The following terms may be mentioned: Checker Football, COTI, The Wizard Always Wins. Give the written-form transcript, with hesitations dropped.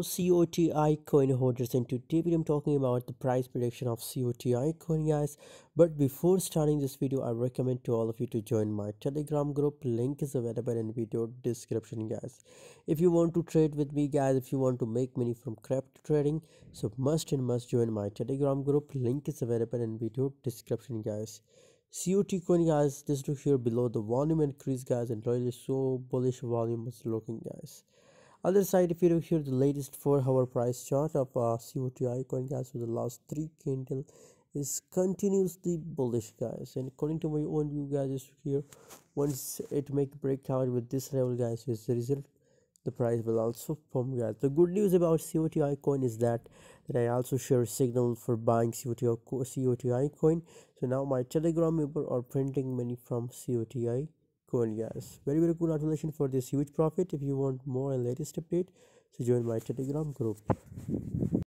So COTI coin holders, and today I'm talking about the price prediction of COTI coin, guys. But before starting this video, I recommend to all of you to join my Telegram group. Link is available in video description, guys. If you want to trade with me, guys, if you want to make money from crypto trading, so must join my Telegram group. Link is available in video description, guys. COTI coin, guys, just to here below the volume increase, guys, and really so bullish volume is looking, guys. Other side, if you look here, the latest 4-hour price chart of COTI coin, guys, for the last 3 candle is continuously bullish, guys. And according to my own view, guys, just here, once it make breakout with this level, guys, is the result. The price will also pump, guys. The good news about COTI coin is that I also share a signal for buying COTI coin. So now my Telegram member are printing money from COTI. Guys, very cool articulation for this huge profit. If you want more and latest update, so join my Telegram group.